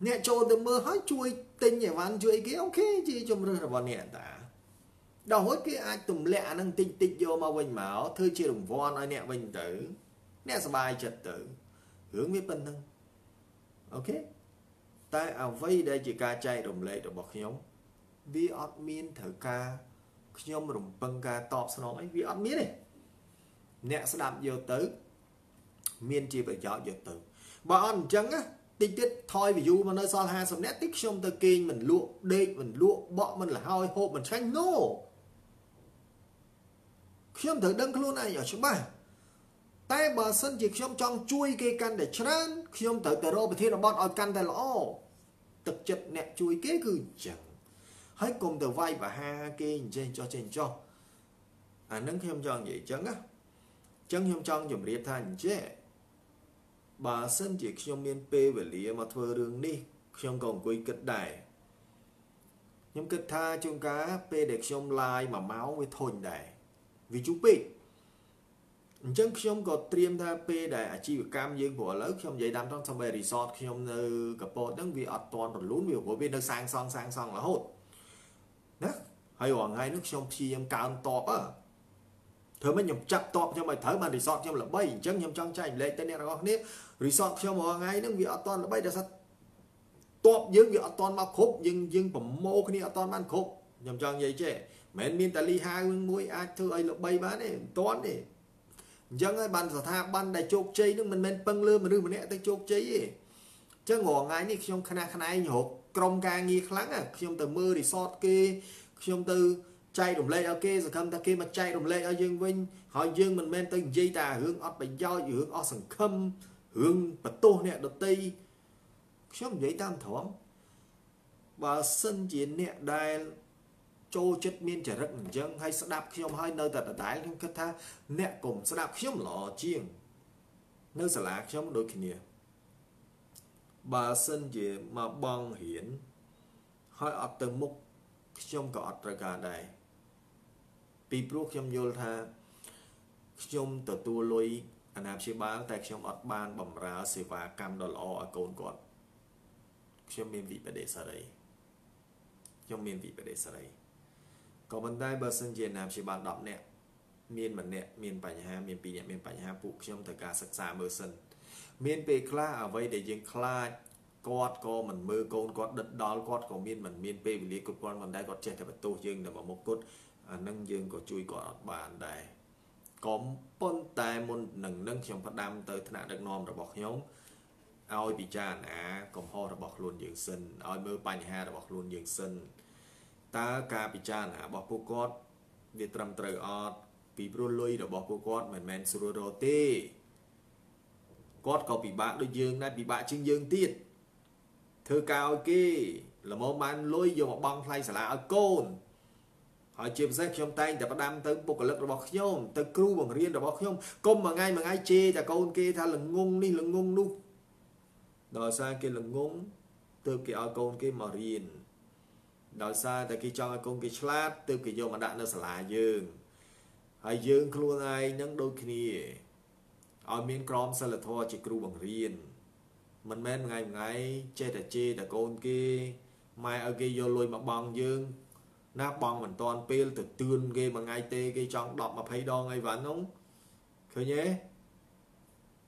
nẹt trộn từ mưa hói chui tinh nhảy văn chui cái ok chỉ chúng ta là bao nẹt đã đầu hết cái ai tụm lẹ năng tinh tinh vô mà quanh máu thưa chỉ đồng von ai nẹt quanh tử nẹt bài trật tử hướng với bên thân ok tại à vây đây chỉ ca chạy đồng lệ đồng bọc nhóm vì ọt miên thở ca nhóm đồng băng ca tọp sau nói vì ọt miên này nẹ sẽ đạp vô tới miên chỉ phải gió vô tới bà on chẳng á tinh tiết thôi ví dụ mà nơi son hai xong nét tích xong tờ kinh mình lụa đê mình lụa bọn mình là hoi hộp mình tranh nô nhóm thử đăng luôn này ở chỗ bà tại bà sân chỉ trong chui cây căn để chán khi ông tới tới đâu thì nó bọt ở căn tại lõ tập chật nẹp chui kế cứ chẳng hãy cùng từ vai và ha kê trên cho à nâng khi ông chọn vậy chẳng á chẳng khi ông chọn dùm liệt thành chứ bà sân chỉ trong miền p về lìa mà thưa đường đi khi ông còn quỳ kịch đài nhưng kịch tha chung cá p để trong lai mà máu với thôn đài vì chú p chẳng khi ông có tiêm tha p để chi việc cam dương của lớn khi ông dậy đam trong sông bể resort khi ông nơi cặp bộ đang vì ở toàn rồi lún biểu của bên đang sang song là hốt đó hay hoàng ngay nước sông chi em cao to á thưa mấy nhầm chặt to cho mày thở mà resort cho là bay chẳng nhầm trong chạy lấy tên này là con nếp resort cho hoàng ngay đang vì ở toàn là bay đã sát to dương vì ở toàn mà khốp dương phẩm mô khi ở toàn man khốp nhầm trong vậy chứ mẹ miên ta ly hai mũi ai thưa ấy là bay bán này toán này dân ơi ban sở tha ban đại chốt cháy nước mình băng lơ mà đưa mình nè tới chốt cháy gì chứ ngỏ ngay đi trong khana khana nhổ trong ca nghi lắng à trong từ mưa resort kia trong từ chạy đồng lệ ở kia rồi không ta kia mà chạy đồng lệ ở dương vinh họ dương mình men tên dây tà hướng ở phải do dưỡng ở sẵn khâm hướng bật tô nè đợt tây xong giấy tam thỏm và sân chiến nè đài cho chất miên trẻ rất dân hay sẽ đạp khi ông hai nơi tật ở tái không kết tha nè cùng sẽ đạp khi ông lọ chiêng nơi sẽ lạc khi ông đôi khi nè bà sân gì mà bằng hiển hỏi ở từng mục trong cọt ra cả này vì lúc trong vô tha trong tờ tua lôi anh em sẽ bán tại trong ọt ban bầm ra sẽ và cam đỏ lọ ở cồn cọt trong miền vị bờ để xa đây trong miền vị bờ để xa đây còn vấn đề bà sân gì anh em sẽ bán đậm nè miền mình nè miền bảy nhà miền pi nè miền bảy nhà phụ trong thời gian sắc xa mơ sân miền bề khla ở vậy để riêng khla cọt co mình mơ côn cọt đất đón cọt của miền mình miền bề vì cột con mình đây cọt trẻ thì phải tu riêng để mà một cốt nâng riêng của chui cọt bàn đây có bốn tay môn nâng nâng trong phát đam tới thằng được nom rồi bọc nhóm ao bị cha nè còn ho rồi bọc luôn dưỡng sinh ao mơ bành ha rồi bọc luôn dưỡng sinh ta ca bị cha nè bọc cô cọt để trầm trời ọt vì bồ lôi rồi bọc cô cọt mình men suru roti cọt có bị bạ đôi dương này bị bạ chân dương tiệt thưa cao kia là mô man lôi vô một băng thay xả ở côn họ chìm sách trong tay để bắt đam tới một cái lực rồi bọc nhôm tới cru bằng riêng rồi bọc nhôm công mà ngay chê là con kia tha là ngung đi là ngung luôn đòi xa kia là ngung từ kia ở côn kia mà riêng đòi xa tại kia cho con kia slap từ kia vô mà đạn nó xả là dương hay dương luôn ai nhấn đôi kia ở miền crom sẽ là thua chỉ cru bằng riêng mình men ngày chê đã con kia mai ở kia vô lôi mà bằng dương nắp bằng mình toàn pil từ tương kia mà ngay tê kia trong đọc mà phải đo ngay vẫn không thôi nhé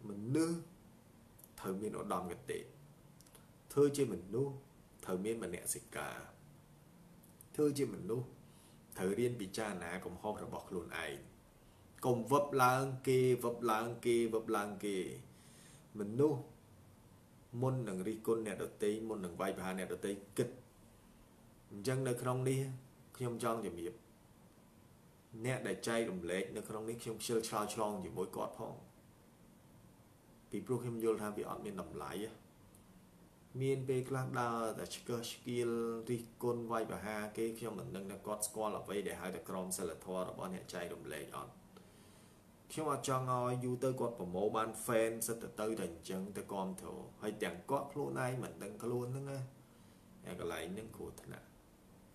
mình nương thời miền nó đòn nghịch tệ thưa chứ mình nương thời miền mình nẹ xịt cả thưa chứ mình nương thời riêng bị cha nà cũng không được bọc luôn ai cùng vấp lang kia vấp lang kia vấp lang kia mình nương môn nâng ri côn nè đầu tiên môn nâng vai bà nè đầu tiên kịch dân nơi không đi không chọn gì miệt nè đại trai đồng lệ nơi không đi không chơi sao chọn gì mỗi cọt phong vì pro không vô tham vì ăn miền nằm lại miền về clap đa đại cơ skill ri côn vai bà ha cái khi mình nâng là cọt score là vậy để hai đại crom sẽ là thua là bọn đại trai đồng lệ ăn khi mà cho ngồi dù tới cột của mẫu ban fan sẽ từ từ thành chân tới con thổ hay chẳng có luôn này mình đừng có luôn nữa nghe cái lại những cổ thân ạ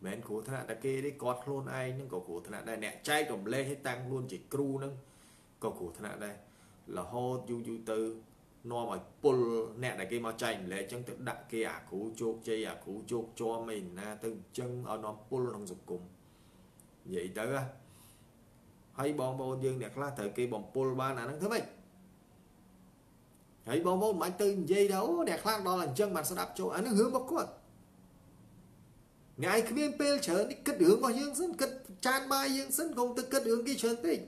mến cổ thân ạ đã kê đấy cột luôn ai những cổ thân ạ đây nè chai đồng lê hết tăng luôn chỉ cru nâng có cổ thân ạ đây là hô dù dù từ nó mà pull nè đại kia mà chanh lệ chân tự đặt kia à cú chốt chơi à cú chốt cho mình à, từ chân ở nó pull nó dục cùng vậy tới à hay bom bom dương đẹp lá thời kia bom pol ba là nó thứ mấy hay bom bom mãi tư dây đấu đẹp lá đó là chân mặt sẽ đạp chỗ anh nó hướng bắc quật ngày khi bên pel chở đi cất hướng vào dương sân cất chan bay dương sân không tự cất hướng cái chở tịnh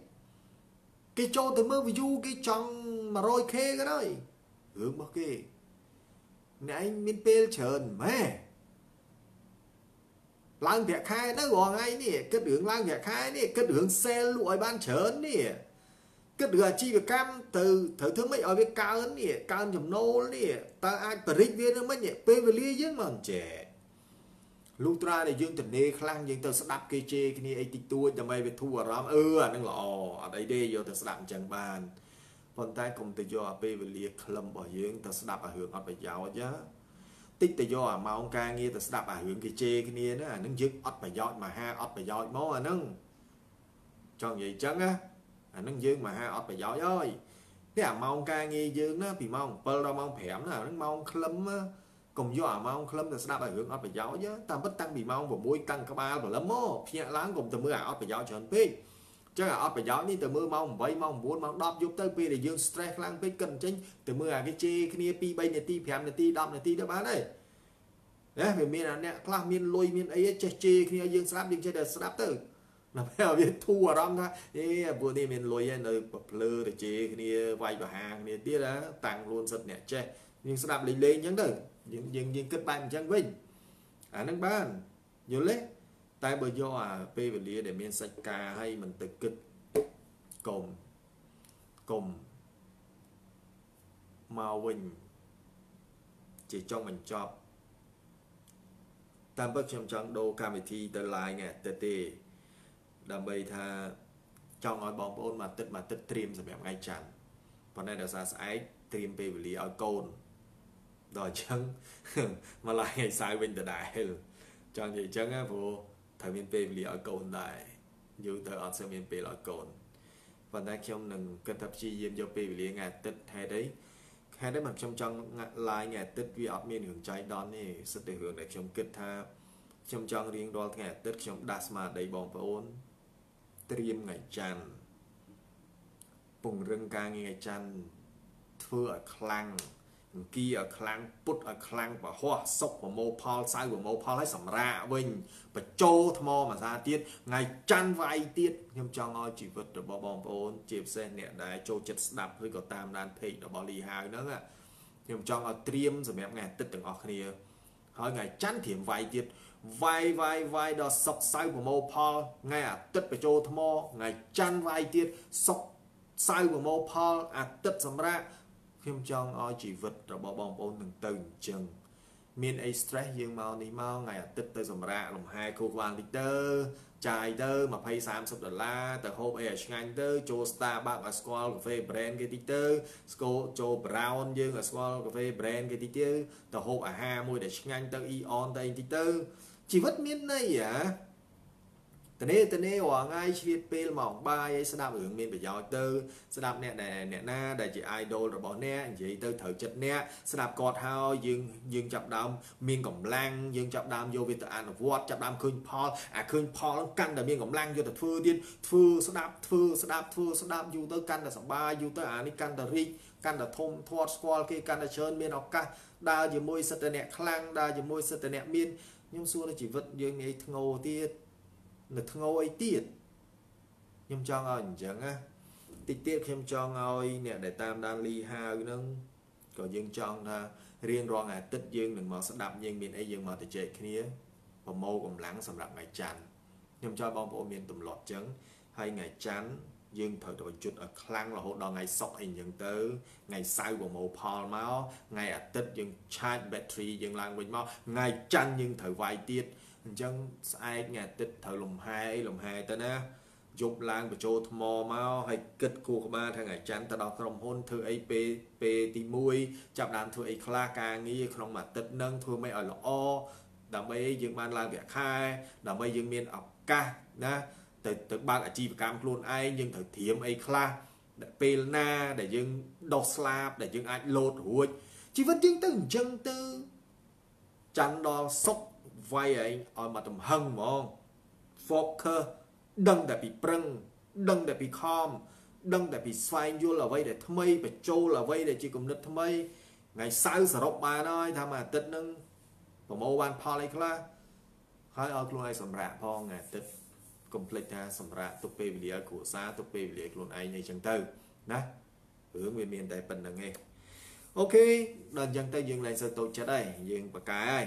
cái cho từ mơ view cái trong mà rồi khê cái đấy hướng bắc kia ngày bên pel chở mẹ lang vẹt khai nó gọi ngay nè cất đường lang vẹt khai nè cất đường xe lụi ban chớn nè cất đường chi về cam từ thử thứ mấy ở với cao hơn nè cao hơn chấm nô nè ta ai predict viên nó mới nhẹ pê về lia chứ mà trẻ lúc ra để dương tình nê khang dương tao sẽ đạp kê chê cái này ấy tịch tua cho mày về thua lắm nâng lò ở đây đây vô tao sẽ đạp chẳng bàn phần tay cùng tự do pê về lia khlam bỏ dương tao sẽ đạp ở hướng ở phải giáo chứ tích tự do mà ông ca nghe ta sẽ đạp à hướng cái chê cái nia đó nó dứt ọt bà giọt mà ha ọt bà giọt máu à nâng cho vậy chân á nó dương mà ha ọt bà giọt ơi thế à mong ca nghe dương nó thì mong pơ đâu mong phẻm nào nó mong khâm á cùng do mong khâm ta sẽ đạp à hướng ọt bà giọt chứ ta bất tăng bị mong và mũi tăng cả ba và lắm mô phía láng cùng từ mưa ọt bà giọt cho anh biết chứ là ọt bà giọt đi từ mưa mong vây mong muốn mong đọp giúp tới pê để dương stress lang pê cần chính từ mưa cái chê cái nia pi bay này ti phẻm này ti đọp này ti đó bán đây đấy về miền này là miền lôi miền ấy chơi chơi khi dương slap dương chơi đợt slap từ làm theo việc thu ở đó thôi vừa đi miền lôi nơi bập lơ để chơi khi vay vào hàng miền tiếc đó tàng luôn giật nhẹ chơi nhưng slap lên lên nhắn từ nhưng kết bạn chẳng vinh à nâng ban nhiều lẽ แต่เบอร์ย่อไปเบลีเดี๋ยวมีสกาให้มันติดกึศกลมกลมมาวิ่งจะจ้องมันจอบตามเบิกชมจังโดกามิทีเตอร์ไลน์เนี่ยเตอร์ตีดำไปทาจ้องอ้อยบองโอนมาติดเตรียมสำหรับไอ้จันพอในเดาซาสไอเตรียมไปเบลีเอาโกนดอยจังมาลายไอ้สายวิ่งแต่ได้จังที่จังอ่ะพอทำเป็นเปรีเอาโกนได้อยู่เธอเอาเสมียนเปรีเอาโกนวันนั้นช่วงหนึ่งกระทับชีเยี่ยมจะเปรีงานติดให้ได้ให้ได้แบบช่วงจังลายงานติดวิอัพเมนหึงใจดอนนี่สติหึงในช่วงเกิดท่าช่วงจังเรียงดอนงานติดช่วงดัสมาได้บองพระโอนเตรียมไงจันปุ่งเรื่องการไงจันเพื่อคลั่งกีอคลังพุทอคลังป่ะหัวซกป่ะโมพอลไซป่ะโมพอลให้สำราเวงป่ะโจทมอมาซาเตียนไงจันไวเตียนยังจังอ้อยจีบดบอมโอนจีบเส้นเนี่ยได้โจจัดดับหรือก็ตามด้านเพจดบอลีหายนั่นอ่ะยังจังอ้อยเตรียมสมัยไงติดถึงออกเนี่ยเขาไงจันเถียงไวเตียนไวดอซกไซป่ะโมพอลไงอ่ะติดป่ะโจทมอไงจันไวเตียนซกไซป่ะโมพอลอ่ะติดสำราเพียงจังอ้อยชีวิตเราบอกบองโอนหนึ่งตึงจังมีนไอสเตรสยังมาในมาไงติดเตอร์สมระลมไฮโควานติเตอร์จ่ายเตอร์มาพาย$30แต่โฮปเอชงานเตอร์โจสตาร์บัคกับสควอลกาแฟแบรนด์กันติเตอร์สโกโจบราวน์ยังกับสควอลกาแฟแบรนด์กันติเตอร์แต่โฮปอาฮามวยเดชงานเตอร์อีออนเตอร์ติเตอร์ชีวิตมีนไงอ่ะแต่เนี้ยว่าไงชีวิตเปลี่ยนหมองบายไอ้สนามอื่นมีไปยาวเตอร์สนามเนี่ยเนี่ยน้าได้จีไอดอลหรือบอกเนี่ยจีเตอร์เถิดจัดเนี่ยสนามกอดเฮายืนจับดำมีนกับแรงยืนจับดำโยวิตอันวอดจับดำคืนพอลแล้วกันแต่มีนกับแรงโยแต่ฟื้นดิฟื้นสนามอยู่เตอร์กันแต่สบายอยู่เตอร์อันนี้กันแต่ริกันแต่ทมทอดสควอลกันแต่เชิญมีนออกกันได้จีมวยสเตเน่คลั่งได้จีมวยสเตเน่มีนยังสู้ได้จีวัดยังไงทั้งโง่ที่หนึ่งเอาไอ้ตีดยำจองเอาอย่างเงี้ยตีตีดยำจองเอาเนี่ยได้ตามด้านลีฮาอยู่นั่งก็ยังจองท่าเรียนรองอ่ะติดยังหนึ่งหมอสดับยังมีไอ้ยังหมอติดเจแค่นี้พอโม่กับหลังสำหรับไงจันยำจองบอมโอเมียนตุ่มหลอดจังให้ไงจันยังเถิดตัวจุดอ่ะคลั่งเราหดดองไงสอกไอ้ยังเตอไงไซกว่าโม่พอลมาไงอ่ะติดยังชาร์จแบตเตอรี่ยังล้างวิ่งมาไงจันยังเถิดไวตีดจังไอ้ไงติดเธอลมหายแต่นะยกลางไปโจทมอมาให้กึศกูมาทางไอ้จันแต่ดอกขนมหุ่นเธอไอ้เปตีมวยจับดานเธอไอ้คลากางนี้ขนมหมัดติดนั่งเธอไม่อ่อยหล่อดำไปยังมันลางเบียค่ายดำไปยังเมียนออกกะนะแต่บางอาชีพการกลุ่นไอ้ยังเธอเทียมไอ้คลาเปลนาแต่ยังดอกสลาบแต่ยังไอ้โลดหัวชีวิตยังตั้งจังจันดอกซกไว้ไอ้ออกมาทำหังมองโฟกัสดังแต่ปีปรึงดังแต่ปีคอมดังแต่ปีสไฟยูละไว้แต่ทำไมไปโจละไว้แต่จีกุมนึกทำไมไงสาวสรบมาน้อยทำมาติดนึงผมเอาวันพอเลยครับให้เอากลุ่นไอ้สำระพอไงติดคอมพลีทนะสำระตุกเปรีเดียกูซาตุกเปรีเดียกลุ่นไอ้ในจังเตอร์นะหรือมีแต่ปัญหาไงโอเคดันจังเตอร์ยังไรจะตกจะได้ยังปากกาไอ้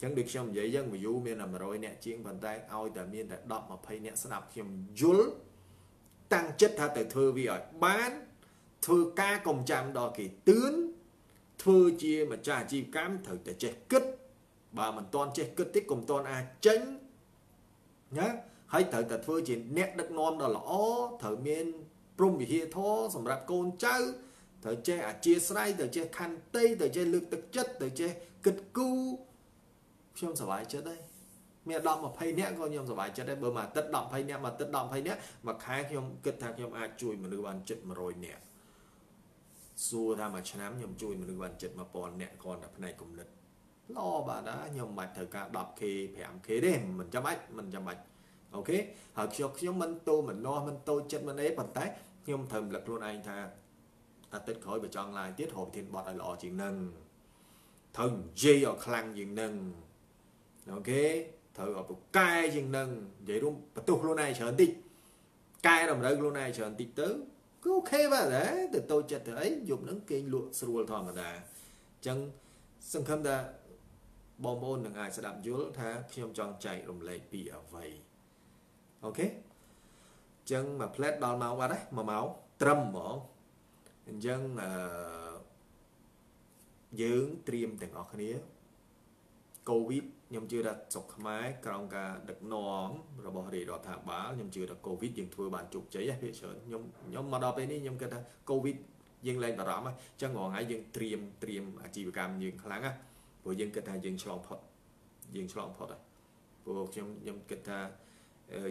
chẳng được xem dễ dàng mà dù miền làm rồi nè chiến vận tay ao tại miền tại đọt mà phải nè sẵn đọc xem dùl tăng chất tha tại thưa vì ở bán thưa ca công chạm đo kỳ tướng thưa chia mà trà chi cám thử tại chết kích bà mình toàn chết kích tiếp cùng toàn à tránh nhá hãy thử tại thưa chỉ nét đất non đó là ó thử miền prum bị hia thó sầm rạp côn cháu thử che à chia sai thử che khăn tây thử che lực thực chất thử che kịch cuช่วงสบายจะได้เมียดอกมาไพ่เนี้ยก็ยอมสบายจะได้เบอร์มาติดดอกไพ่เนี้ยมาติดดอกไพ่เนี้ยมาค้างยอมกึศทางยอมอาจุยมันรึวันเจ็ดมาโรยเนี่ยสู้ทำมาชนะยอมจุยมันรึวันเจ็ดมาปอนเนี่ยก่อนแบบในกลุ่มเล็กล่อบ่าได้ยอมบัดเถอะกะดอกเคแผ่เคเด้มันจะบัดโอเคหากยอมมันโตมันนอมันโตเจ็ดมันเอ๊ะปันไตยอมทำหลักรุ่นไอ้ท่าติดคอยไปจองลายติดหอบทินบอดไอ้หล่อจริงหนึ่งทำเจียวคลังจริงหนึ่งโอเคเธอเอาไปไกลยิงหนึ่งเดี๋ยวรูปประตูลูนายเฉินติดไกลเราได้ลูนายเฉินติดตื้อก็โอเคป่ะเด้แต่ตัวจัดเธอไอ้หยุดนั่งกินลวกสลัวทอมมาได้จังสังคมได้ บอมบอลหนึ่งไอสดับยุลท่าเขียมจองใจลมไหลปีเอาไว้โอเคจังมาเพลทดอลเมาส์อะไรมาเมาส์ตรมหมอจังยืงเตรียมแต่งออกนี้โควิดยังเจอดัดสกไม้กลางกาดักนองระบบดีดอดถางบ้ายังเจอดัดโควิดยังทัวร์บานจุกใจเพื่อเชิญยังมาดอไปนี่ยังกันโควิดยังแรงต่อร้อนไหมจังหวะไหนยังเตรียมอาชีพการยังครั้งอ่ะพวกยังกันทางยังฉลองพอดเลยพวกยังกันทาง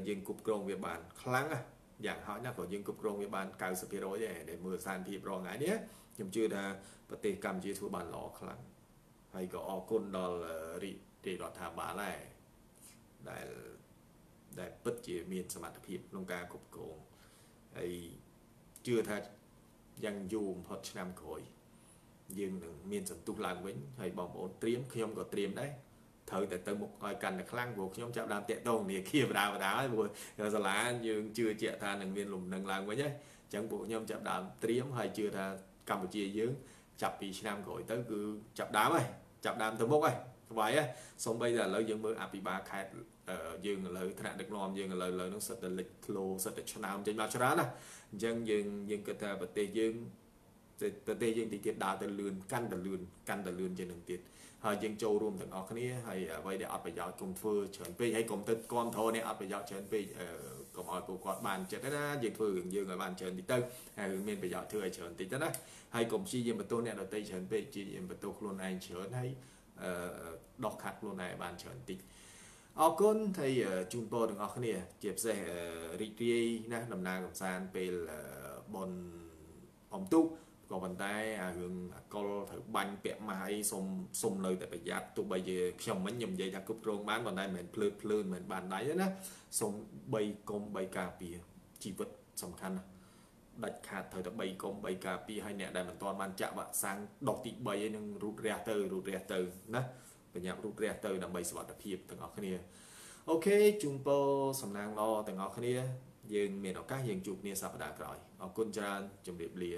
ยังกรุบกรองเวียบานครั้งอ่ะอย่างเขาเนี่ยพวกยังกรุบกรองเวียบานการสเปโร่เนี่ยในมือซานพีบรองไงเนี้ยยังเจอดัดปฏิกรรมเจอทัวร์บานหล่อครั้งไอ้ก็ออกคนดอลรีดีดอทาบาไล่ได้ปิดจีมีนสมัติพิบลงการกบโกงไอ้เชื่อท่ายังยูมพอชนามโขยยืนหนึ่งมีนสันตุลางเว้นไอ้บอมโอนเตรียมขยมก็เตรียมได้เธอแต่เติมหมกอ้อยกันคลั่งบวกขยมจับดามเตะตรงเนี่ยขี้ดาวดาวไอ้บัวสลายยืนเชื่อเจ้าท่าหนึ่งมีนหลุมหนึ่งลางไว้เนี่ยจังบวกขยมจับดามเตรียมให้เชื่อท่ากัมพูชียืนจับปีชนามโขยตั้งคือจับดามไอ้จับดามเติมหมกไอ้ไว้สมบัยแต่เรายังเมื่ออภิบาลแคร์ยังเลยขณะเด็กนอมยังเลยน้องสัตว์เล็กโลสัตว์ชนามใจมาชนะนะยังกระทาปฏิยังแต่เตยังติดดาวแต่เลื่อนกันแต่เลื่อนใจหนึ่งติดหายยังโจรวมถึงออกคันนี้ให้ไว้เดี๋ยวอัดไปยาวกลมเฟื่อเฉินไปให้กลมตึกกลมโทเนี่ยอัดไปยาวเฉินไปกลมอ่อยปูกอดบานเฉินนะยังเฟื่อยังไงบานเฉินติดตึ้งให้เมียนไปยาวเทื่อเฉินติดนะให้กลมชี้ยังประตูเนี่ยเราเตยเฉินไปชี้ยังประตูโคลนไอเฉินให้ดอกขัดลูนายบานเฉินติดออกก้นให้จุนโปถึงออกเนี่ยเจ็บเสริเรียนะดำนางกับซานเป็นบอลอมตุกก่อนวันใต้หึงก็ถือบันเปียมาให้สมเลยแต่ประหยัดตัวใบเย่เขียวมันยำใหญ่ทักกรุบโรงบ้านวันใต้เหมือนเพลินเหมือนบานไหนนะสมใบกลมใบกาเปียชีวิตสำคัญดัดขาดเธอจะใบกลมใบกาปีให้เนี่ยได้เหมือนตอนมันจะแบบสร้างดอกติใบนึงรูดเรียเตอร์นะเป็นอย่างรูดเรียเตอร์นำใบสวัสดิพีบต่างออกเนี่ยโอเคจุ่มโปสำนักรอต่างออกเนี่ยยังเมียนออกก้ายังจุกเนี่ยสัปดาห์ก่อนออกกุญจารจำเรียบเรีย